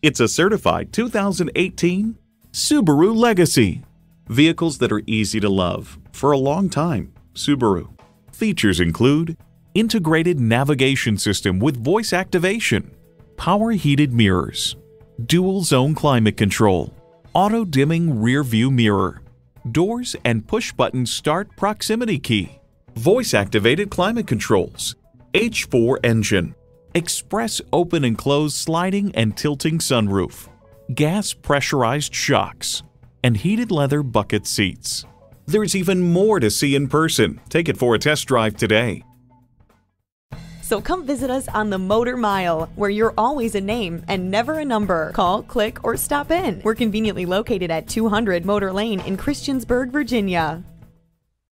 It's a certified 2018 Subaru Legacy. Vehicles that are easy to love for a long time, Subaru. Features include integrated navigation system with voice activation, power heated mirrors, dual zone climate control, auto dimming rear view mirror, doors and push button start proximity key, voice activated climate controls, H4 engine, express open and close sliding and tilting sunroof, gas pressurized shocks, and heated leather bucket seats. There's even more to see in person. Take it for a test drive today. So come visit us on the Motor Mile, where you're always a name and never a number. Call, click, or stop in. We're conveniently located at 200 Motor Lane in Christiansburg, Virginia.